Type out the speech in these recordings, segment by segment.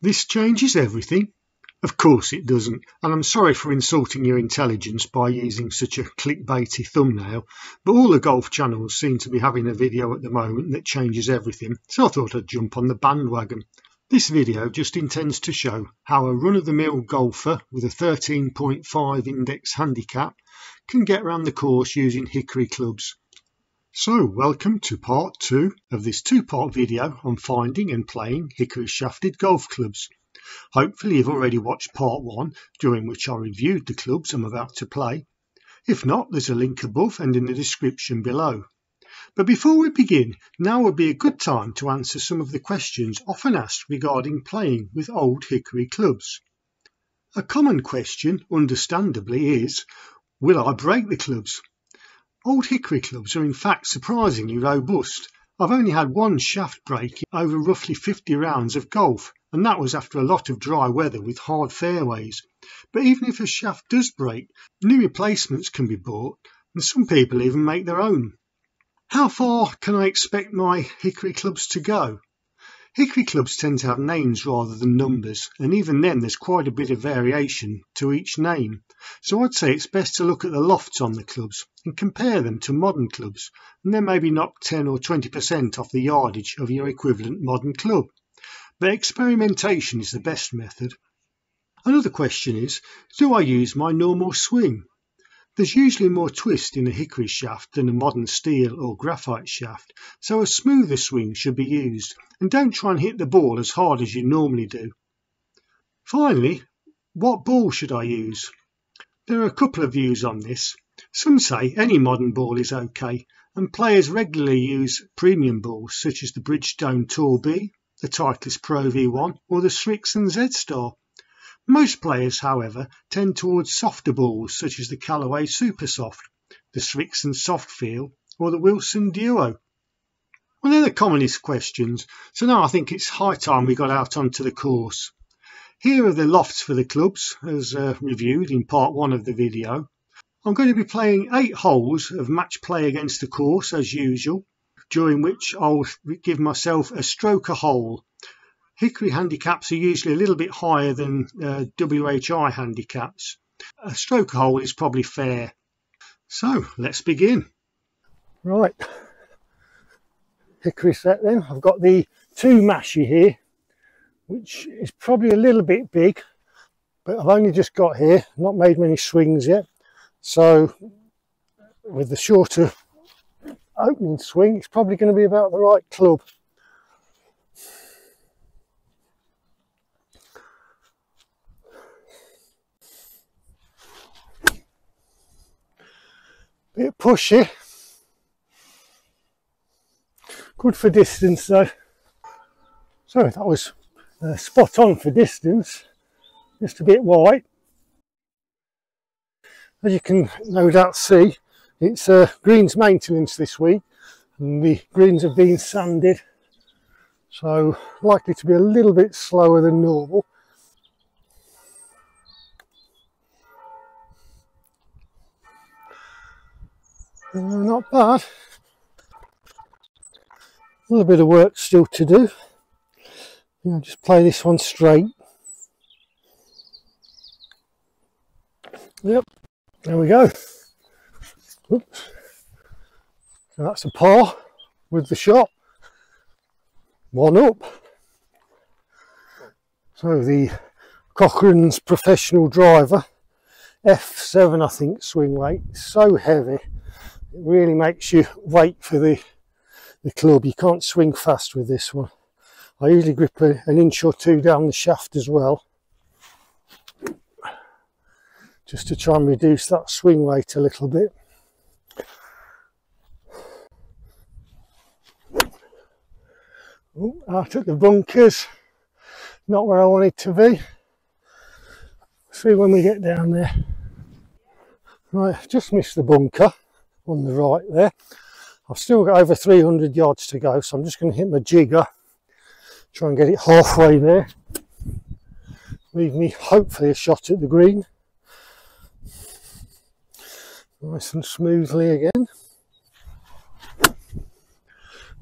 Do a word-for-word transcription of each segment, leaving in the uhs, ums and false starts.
This changes everything? Of course it doesn't, and I'm sorry for insulting your intelligence by using such a clickbaity thumbnail, but all the golf channels seem to be having a video at the moment that changes everything, so I thought I'd jump on the bandwagon. This video just intends to show how a run-of-the-mill golfer with a thirteen point five index handicap can get around the course using hickory clubs. So welcome to part two of this two-part video on finding and playing hickory shafted golf clubs. Hopefully you've already watched part one, during which I reviewed the clubs I'm about to play. If not, there's a link above and in the description below. But before we begin, now would be a good time to answer some of the questions often asked regarding playing with old hickory clubs. A common question, understandably, is, will I break the clubs? Old hickory clubs are in fact surprisingly robust. I've only had one shaft break over roughly fifty rounds of golf, and that was after a lot of dry weather with hard fairways. But even if a shaft does break, new replacements can be bought, and some people even make their own. How far can I expect my hickory clubs to go? Hickory clubs tend to have names rather than numbers, and even then there's quite a bit of variation to each name, so I'd say it's best to look at the lofts on the clubs and compare them to modern clubs, and then maybe knock ten or twenty percent off the yardage of your equivalent modern club. But experimentation is the best method. Another question is, do I use my normal swing? There's usually more twist in a hickory shaft than a modern steel or graphite shaft, so a smoother swing should be used, and don't try and hit the ball as hard as you normally do. Finally, what ball should I use? There are a couple of views on this. Some say any modern ball is okay, and players regularly use premium balls such as the Bridgestone Tour B, the Titleist Pro V one or the Srixon Z-Star. Most players, however, tend towards softer balls such as the Callaway Super Soft, the Srixon Soft Feel or the Wilson Duo. Well, they're the commonest questions, so now I think it's high time we got out onto the course. Here are the lofts for the clubs, as uh, reviewed in part one of the video. I'm going to be playing eight holes of match play against the course as usual, during which I'll give myself a stroke a hole. Hickory handicaps are usually a little bit higher than uh, W H I handicaps. A stroke hole is probably fair. So let's begin. Right, hickory set then. I've got the two mashie here, which is probably a little bit big, but I've only just got here, not made many swings yet. So with the shorter opening swing, it's probably going to be about the right club. Bit pushy. Good for distance though. So that was uh, spot on for distance. Just a bit wide. As you can no doubt see, it's uh, greens maintenance this week, and the greens have been sanded, so likely to be a little bit slower than normal. Not bad. A little bit of work still to do. I'll just play this one straight. Yep, there we go. Oops. So that's a par with the shot. One up. So the Cochrane's professional driver, F seven I think swing weight, so heavy. It really makes you wait for the, the club. You can't swing fast with this one. I usually grip a, an inch or two down the shaft as well, just to try and reduce that swing weight a little bit. Ooh, out at the bunkers, not where I wanted to be. See when we get down there. Right, just missed the bunker on the right there. I've still got over three hundred yards to go, so I'm just going to hit my jigger, try and get it halfway there, leave me hopefully a shot at the green, nice and smoothly again.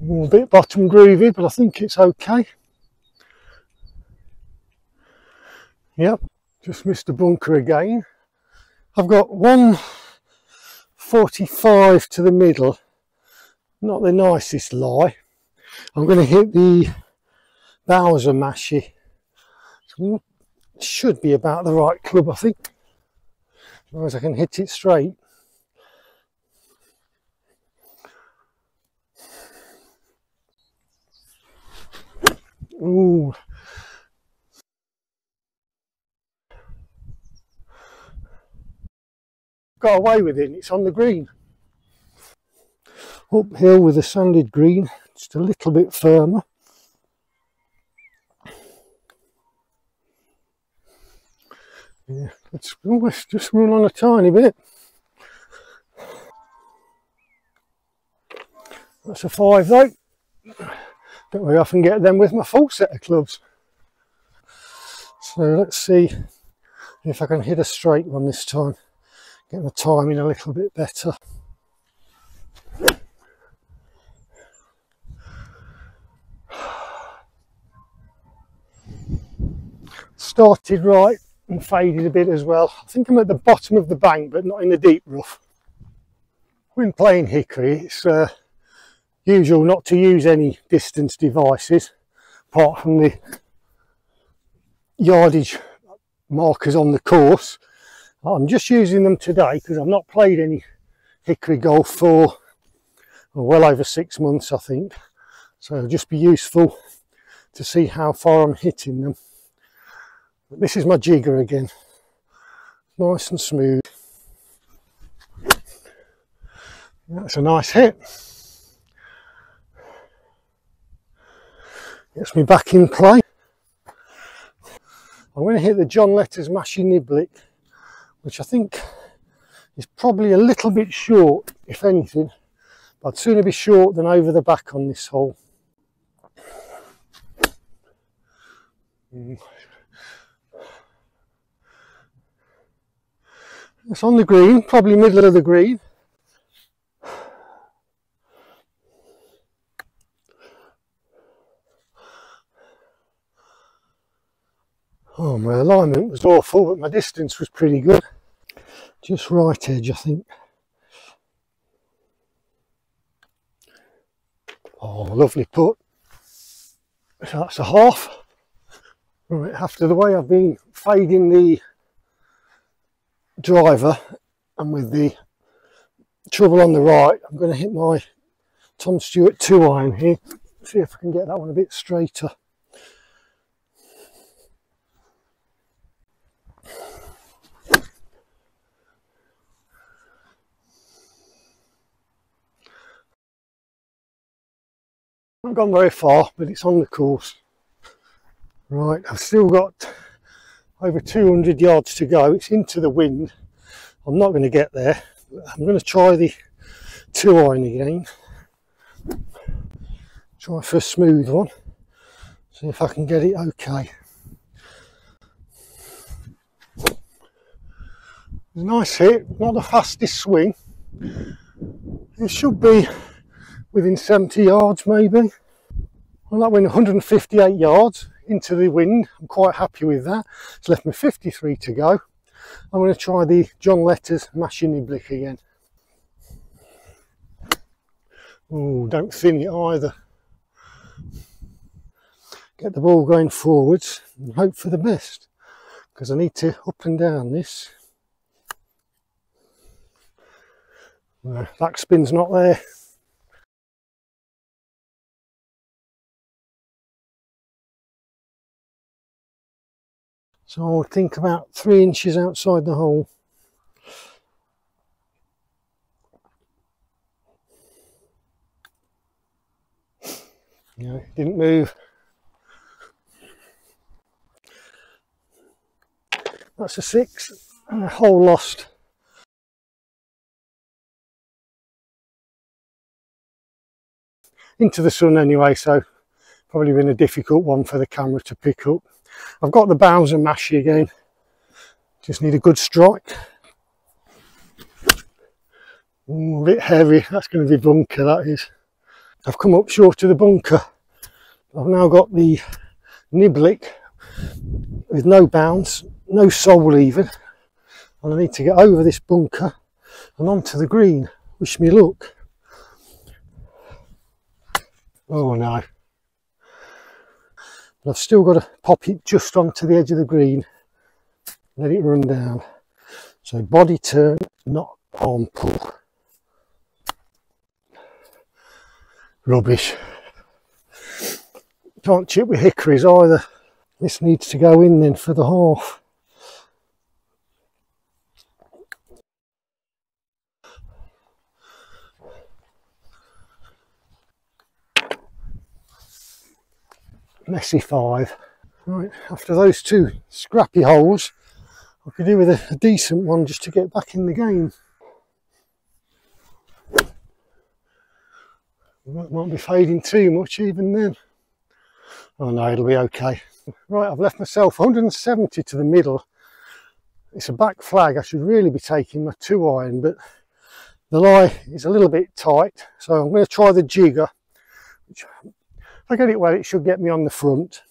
I'm a bit bottom groovy, but I think it's okay. Yep, just missed the bunker again. I've got one forty-five to the middle. Not the nicest lie. I'm going to hit the Bowser mashie. Should be about the right club, I think. As long as I can hit it straight. Ooh. Got away with it, and it's on the green. Uphill with a sanded green, just a little bit firmer. Yeah, let's almost just run on a tiny bit. That's a five though. Don't very often get them with my full set of clubs. So let's see if I can hit a straight one this time. Get my timing a little bit better. Started right and faded a bit as well. I think I'm at the bottom of the bank, but not in the deep rough. When playing hickory, it's uh, usual not to use any distance devices apart from the yardage markers on the course. I'm just using them today because I've not played any hickory golf for well over six months I think, so it'll just be useful to see how far I'm hitting them. But this is my jigger again, nice and smooth. That's a nice hit. Gets me back in play. I'm going to hit the John Letters Mashy Niblick, which I think is probably a little bit short, if anything. But I'd sooner be short than over the back on this hole. It's on the green, probably middle of the green. Oh, my alignment was awful, but my distance was pretty good. Just right edge, I think. Oh, lovely putt. So that's a half. Right, after the way I've been fading the driver and with the trouble on the right, I'm going to hit my Tom Stewart two iron here. See if I can get that one a bit straighter. I've gone very far, but it's on the course. Right, I've still got over two hundred yards to go. It's into the wind. I'm not going to get there. I'm going to try the two iron again. Try for a smooth one. See if I can get it okay. Nice hit, not the fastest swing. It should be within seventy yards maybe. Well, that went one hundred fifty-eight yards into the wind. I'm quite happy with that. It's left me fifty-three to go. I'm going to try the John Letters Mashy Niblick again. Oh, don't thin it either. Get the ball going forwards and hope for the best, because I need to up and down this. No, backspin's not there. So I would think about three inches outside the hole. No, it didn't move. That's a six and a hole lost. Into the sun anyway, so probably been a difficult one for the camera to pick up. I've got the Bowser mashy again, just need a good strike. Ooh, a bit heavy, that's going to be bunker, that is. I've come up short of the bunker. I've now got the Niblick with no bounce, no sole even, and I need to get over this bunker and onto the green. Wish me luck. Oh no. But I've still got to pop it just onto the edge of the green, let it run down. So body turn, not arm pull. Rubbish. Can't chip with hickories either. This needs to go in then for the half. Messy five. Right, after those two scrappy holes, I could do with a, a decent one just to get back in the game. That won't be fading too much even then. Oh no, it'll be okay. Right, I've left myself one hundred and seventy to the middle. It's a back flag. I should really be taking my two iron, but the lie is a little bit tight, so I'm going to try the jigger, which, if I get it well, it should get me on the front.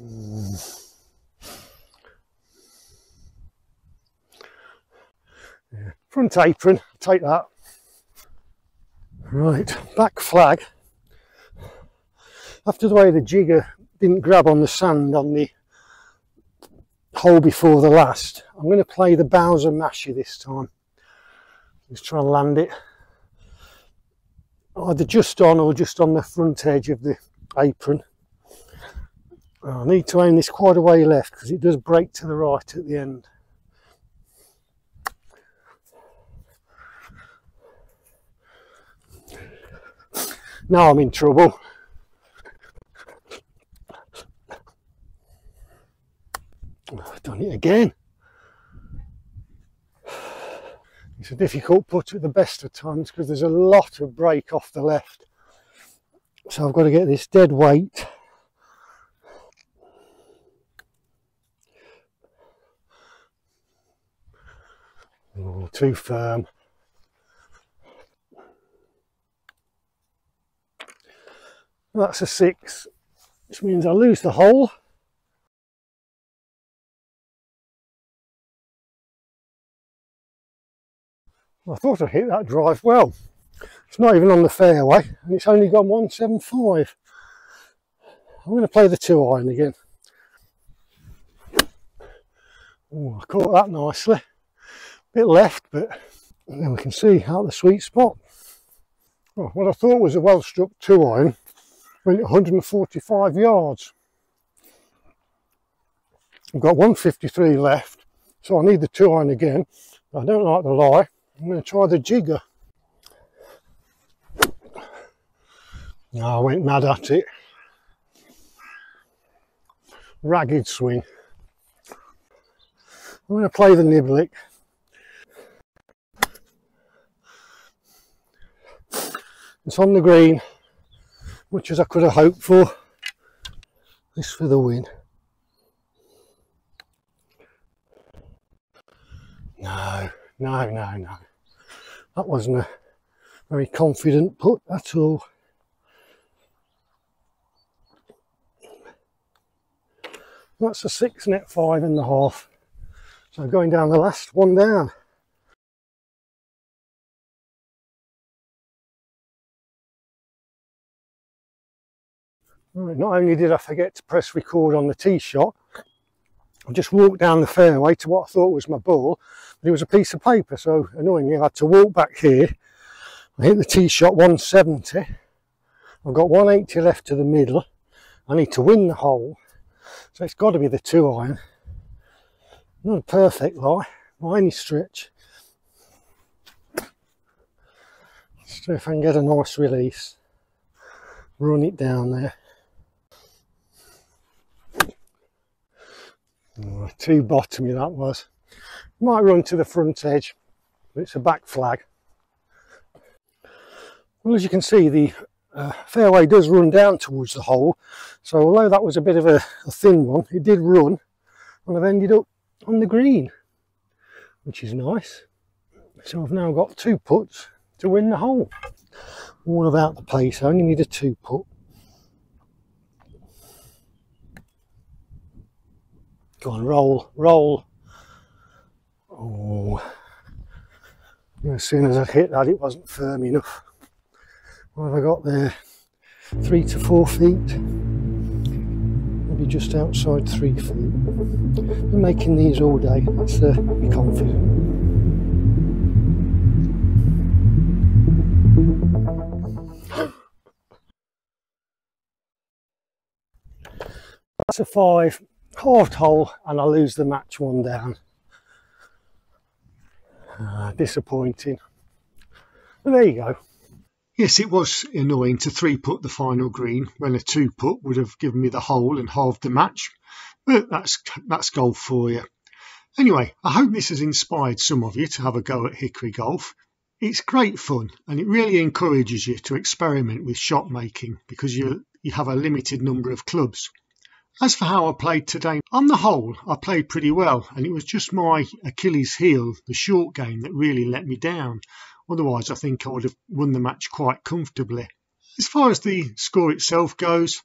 Mm. Yeah. Front apron, take that. Right, back flag. After the way the jigger didn't grab on the sand on the hole before the last, I'm going to play the Bowser mashie this time. Just try and land it either just on or just on the front edge of the apron. I need to aim this quite a way left because it does break to the right at the end. Now I'm in trouble. I've done it again. It's a difficult putt at the best of times because there's a lot of break off the left. So I've got to get this dead weight. Oh, too firm. That's a six, which means I lose the hole. I thought I hit that drive well. It's not even on the fairway and it's only gone one seventy-five. I'm going to play the two iron again. Oh, I caught that nicely. A bit left, but then we can see out the sweet spot. Well, what I thought was a well struck two iron went at one hundred and forty-five yards. I've got one fifty-three left, so I need the two iron again. I don't like the lie. I'm going to try the jigger. No, I went mad at it. Ragged swing. I'm going to play the niblick. It's on the green, much as I could have hoped for. This for the win. No, no, no, no. That wasn't a very confident putt at all. That's a six net five and a half. So going down the last one down. Right, not only did I forget to press record on the tee shot, I just walked down the fairway to what I thought was my ball, but it was a piece of paper, so annoyingly I had to walk back here. I hit the tee shot one seventy. I've got one eighty left to the middle. I need to win the hole, so it's got to be the two iron. Not a perfect lie by any stretch. Let's see if I can get a nice release. Run it down there. Oh, too bottomy that was. Might run to the front edge, but it's a back flag. Well, as you can see, the uh, fairway does run down towards the hole, so although that was a bit of a, a thin one, it did run, and I've ended up on the green, which is nice. So I've now got two putts to win the hole. All about the pace, I only need a two putt. Go on, roll, roll. Oh, as soon as I hit that, it wasn't firm enough. What have I got there? Three to four feet. Maybe just outside three feet. Been making these all day. Let's uh, be confident. That's a five, fourth hole, and I lose the match one down. Uh, disappointing. But there you go. Yes, it was annoying to three-putt the final green when a two-putt would have given me the hole and halved the match. But that's, that's golf for you. Anyway, I hope this has inspired some of you to have a go at hickory golf. It's great fun, and it really encourages you to experiment with shot making because you, you have a limited number of clubs. As for how I played today, on the whole, I played pretty well, and it was just my Achilles heel, the short game, that really let me down. Otherwise, I think I would have won the match quite comfortably. As far as the score itself goes,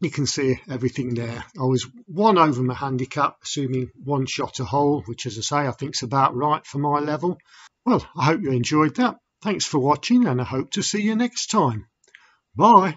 you can see everything there. I was one over my handicap, assuming one shot a hole, which, as I say, I think is about right for my level. Well, I hope you enjoyed that. Thanks for watching, and I hope to see you next time. Bye.